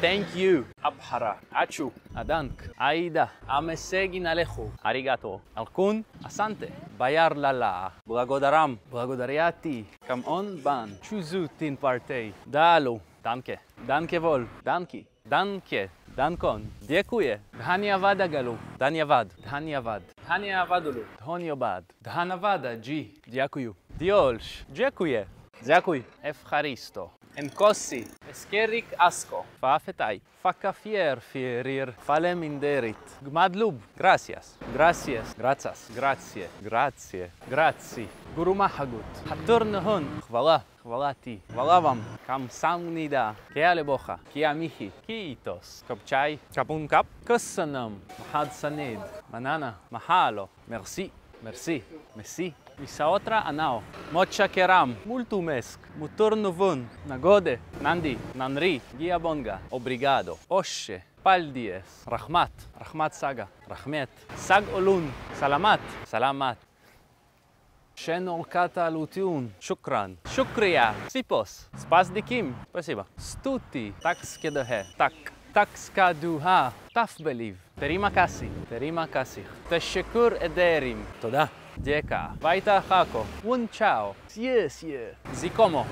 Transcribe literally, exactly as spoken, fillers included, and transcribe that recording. Thank you. Abhara, Achu, Adank, Aitah, Amesegin Alejo, Arigato, Arkoun, Asante, Bayarlalaa, Blagodaram, Blagodarya Ti, Cảm Ơn Bạn, Kyay Zuu Tin Par Tal, Daalu, Danke, Danke Wohl, Dankie, Danke, Dankon, Děkuji, Dhanyavadagalu, Dhanyavad, Dhanyavad, Dhanyavadulu, Dhonyobad, Dhanavada ji, Děkuji, Diolch, Děkuji, Děkuji, Evharisto, Enkosi, Eskerrik Asko, Faafetai, Fakafier, Fierir, Falem Inderit, gmadlub, gracias, gracias, gracias, grazie, grazie, grazie, Guru Mahagut, Haturnuhun, Hvala, Hvala ti, Hvala vam, Kamsamnida, Kealebocha, Kiamihi, Kiitos, Kapchai, Kapunkap, Kusanam, Mahadsanid, Manana, Mahalo, Merci, Merci, Merci. Misaotra anao, mocha keram, multumesk, mutornovun, nagode, nandi, nanri, giabonga, obrigado, oshe, paldies, rahmat, rahmat saga, rahmet, sag olun, salamat, salamat. Shenol kata lutiun, shukran, shukriya, sipos, spasdikim, pasiba, stuti, takskedohe, tak, takskaduha, tafbeliv, terima kasi, terima kasi, teshekur ederim, toda. Děka, vajta hako, un chao, sje sje, zikomo.